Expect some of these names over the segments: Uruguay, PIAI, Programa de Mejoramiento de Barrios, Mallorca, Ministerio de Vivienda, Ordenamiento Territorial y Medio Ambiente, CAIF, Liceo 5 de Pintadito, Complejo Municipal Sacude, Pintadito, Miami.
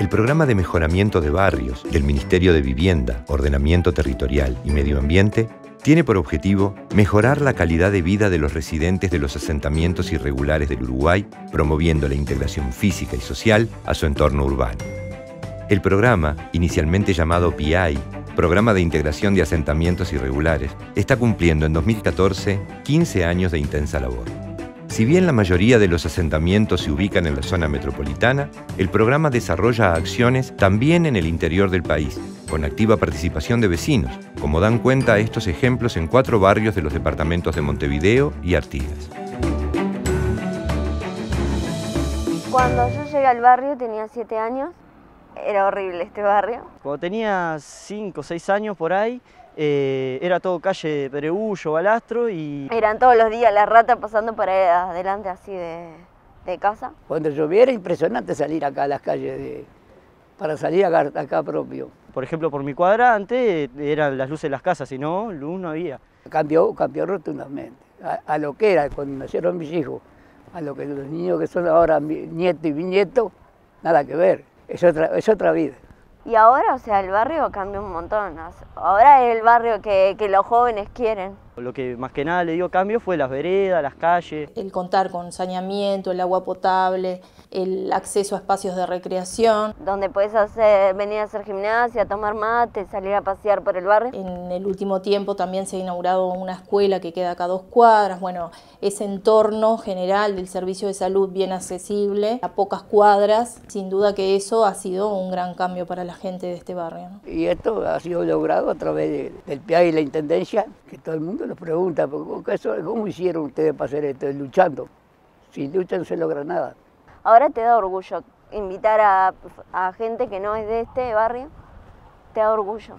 El Programa de Mejoramiento de Barrios del Ministerio de Vivienda, Ordenamiento Territorial y Medio Ambiente tiene por objetivo mejorar la calidad de vida de los residentes de los asentamientos irregulares del Uruguay, promoviendo la integración física y social a su entorno urbano. El programa, inicialmente llamado PIAI, Programa de Integración de Asentamientos Irregulares, está cumpliendo en 2014 15 años de intensa labor. Si bien la mayoría de los asentamientos se ubican en la zona metropolitana, el programa desarrolla acciones también en el interior del país, con activa participación de vecinos, como dan cuenta estos ejemplos en 4 barrios de los departamentos de Montevideo y Artigas. Cuando yo llegué al barrio tenía 7 años, era horrible este barrio. Cuando tenía 5 o 6 años por ahí, era todo calle de Perugullo, Balastro y... Eran todos los días la rata pasando por ahí adelante así de casa. Cuando llovía era impresionante salir acá a las calles, para salir acá propio. Por ejemplo, por mi cuadrante eran las luces de las casas, si no, luz no había. Cambió rotundamente, a lo que era cuando nacieron mis hijos, a lo que los niños que son ahora nieto y bisnieto, nada que ver, es otra vida. Y ahora, o sea, el barrio cambió un montón, ahora es el barrio que los jóvenes quieren. Lo que más que nada le dio cambio fue las veredas, las calles. El contar con saneamiento, el agua potable, el acceso a espacios de recreación. Donde puedes venir a hacer gimnasia, tomar mate, salir a pasear por el barrio. En el último tiempo también se ha inaugurado una escuela que queda acá a 2 cuadras. Bueno, ese entorno general del servicio de salud bien accesible, a pocas cuadras. Sin duda que eso ha sido un gran cambio para la gente de este barrio, ¿no? Y esto ha sido logrado a través del PIA y la Intendencia, que todo el mundo nos pregunta, ¿cómo hicieron ustedes para hacer esto? Luchando. Si luchan, no se logra nada. Ahora te da orgullo invitar a gente que no es de este barrio, te da orgullo.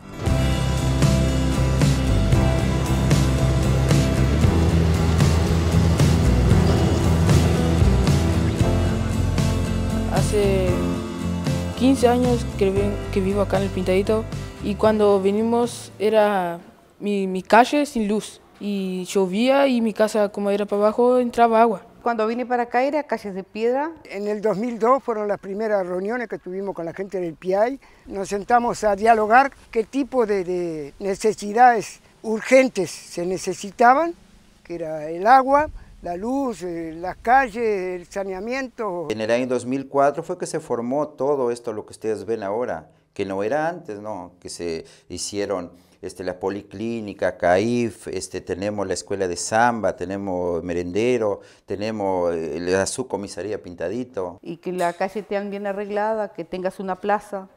Hace 15 años que vivo acá en el Pintadito y cuando vinimos era... Mi calle sin luz, y llovía y mi casa, como era para abajo, entraba agua. Cuando vine para acá era calles de piedra. En el 2002 fueron las primeras reuniones que tuvimos con la gente del PIAI. Nos sentamos a dialogar qué tipo de necesidades urgentes se necesitaban, que era el agua, la luz, las calles, el saneamiento. En el año 2004 fue que se formó todo esto, lo que ustedes ven ahora, que no era antes, no, que se hicieron... la policlínica, CAIF, tenemos la escuela de samba, tenemos merendero, tenemos la subcomisaría Pintadito. Y que la calle esté bien arreglada, que tengas una plaza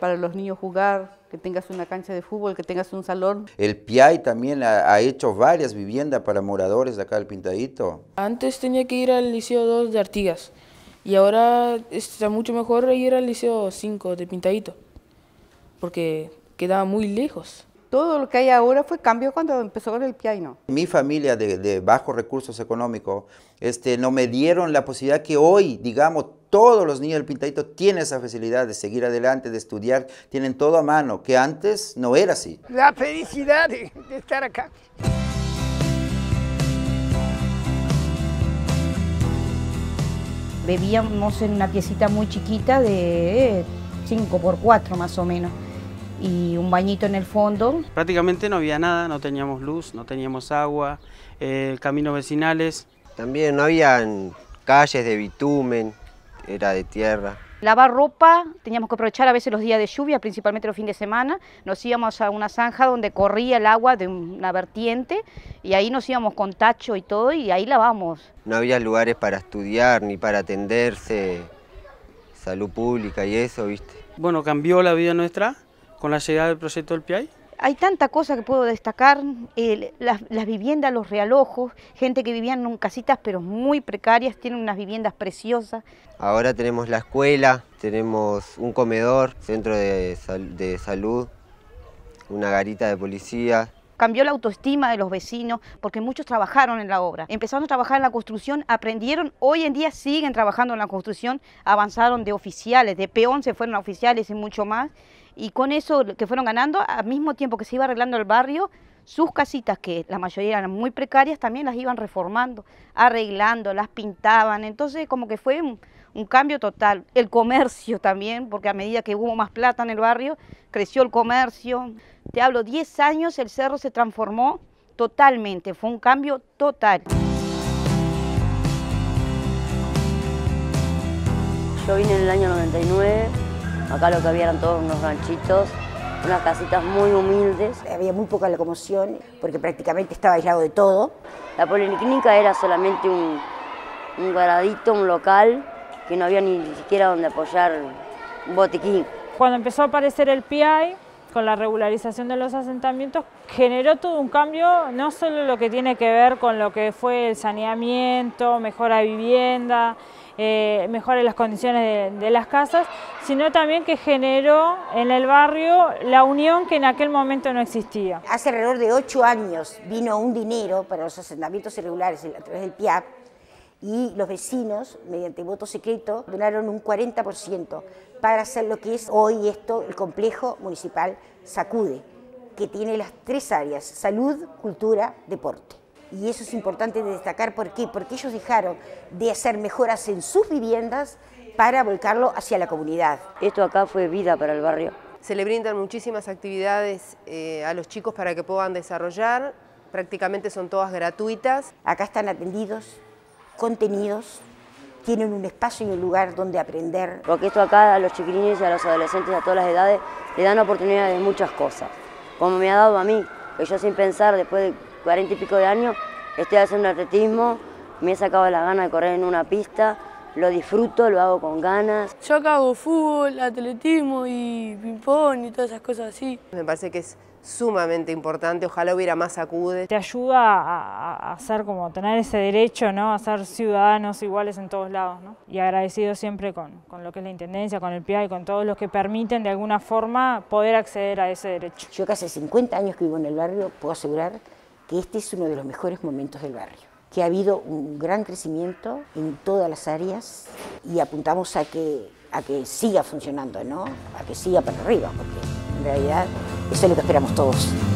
para los niños jugar, que tengas una cancha de fútbol, que tengas un salón. El PIAI también ha hecho varias viviendas para moradores de acá del Pintadito. Antes tenía que ir al Liceo 2 de Artigas y ahora está mucho mejor ir al Liceo 5 de Pintadito, porque... quedaba muy lejos. Todo lo que hay ahora fue cambio cuando empezó con el PIAI, ¿no? Mi familia de bajos recursos económicos no me dieron la posibilidad que hoy, digamos, todos los niños del Pintadito tienen esa facilidad de seguir adelante, de estudiar, tienen todo a mano, que antes no era así. La felicidad de estar acá. Vivíamos en una piecita muy chiquita de 5 por 4 más o menos. Y un bañito en el fondo. Prácticamente no había nada, no teníamos luz, no teníamos agua, caminos vecinales. También no habían calles de bitumen, era de tierra. Lavar ropa, teníamos que aprovechar a veces los días de lluvia, principalmente los fines de semana. Nos íbamos a una zanja donde corría el agua de una vertiente y ahí nos íbamos con tacho y todo y ahí lavábamos. No había lugares para estudiar ni para atenderse, salud pública y eso, ¿viste? Bueno, cambió la vida nuestra con la llegada del proyecto del PIAI. Hay tanta cosa que puedo destacar, las viviendas, los realojos, gente que vivía en casitas pero muy precarias, tienen unas viviendas preciosas. Ahora tenemos la escuela, tenemos un comedor, centro de salud, una garita de policía. Cambió la autoestima de los vecinos porque muchos trabajaron en la obra, empezaron a trabajar en la construcción, aprendieron, hoy en día siguen trabajando en la construcción, avanzaron de oficiales, de peón se fueron a oficiales y mucho más, y con eso que fueron ganando, al mismo tiempo que se iba arreglando el barrio, sus casitas, que la mayoría eran muy precarias, también las iban reformando, arreglando, las pintaban. Entonces como que fue un cambio total. El comercio también, porque a medida que hubo más plata en el barrio, creció el comercio. Te hablo, 10 años el cerro se transformó totalmente, fue un cambio total. Yo vine en el año 99, acá lo que había eran todos unos ranchitos, unas casitas muy humildes. Había muy poca locomoción porque prácticamente estaba aislado de todo. La policlínica era solamente un guaradito, un local, que no había ni siquiera donde apoyar un botiquín. Cuando empezó a aparecer el PIAI, con la regularización de los asentamientos, generó todo un cambio, no solo lo que tiene que ver con lo que fue el saneamiento, mejora de vivienda, mejora las condiciones de las casas, sino también que generó en el barrio la unión que en aquel momento no existía. Hace alrededor de 8 años vino un dinero para los asentamientos irregulares a través del PIAP y los vecinos, mediante voto secreto, donaron un 40% para hacer lo que es hoy esto, el Complejo Municipal Sacude, que tiene las 3 áreas, salud, cultura, deporte. Y eso es importante de destacar, ¿por qué? Porque ellos dejaron de hacer mejoras en sus viviendas para volcarlo hacia la comunidad. Esto acá fue vida para el barrio. Se le brindan muchísimas actividades a los chicos para que puedan desarrollar, prácticamente son todas gratuitas. Acá están atendidos, contenidos, tienen un espacio y un lugar donde aprender. Porque esto acá a los chiquilines y a los adolescentes a todas las edades le dan oportunidades de muchas cosas, como me ha dado a mí, que yo sin pensar después de 40 y pico de años, estoy haciendo atletismo, me he sacado las ganas de correr en una pista, lo disfruto, lo hago con ganas. Yo acá hago fútbol, atletismo y ping-pong y todas esas cosas así. Me parece que es sumamente importante, ojalá hubiera más sacudes. Te ayuda a hacer como tener ese derecho, ¿no? A ser ciudadanos iguales en todos lados, ¿no? Y agradecido siempre con lo que es la Intendencia, con el PIA y con todos los que permiten de alguna forma poder acceder a ese derecho. Yo casi 50 años que vivo en el barrio, puedo asegurar que este es uno de los mejores momentos del barrio, que ha habido un gran crecimiento en todas las áreas y apuntamos a que siga funcionando, ¿no? A que siga para arriba, porque en realidad eso es lo que esperamos todos.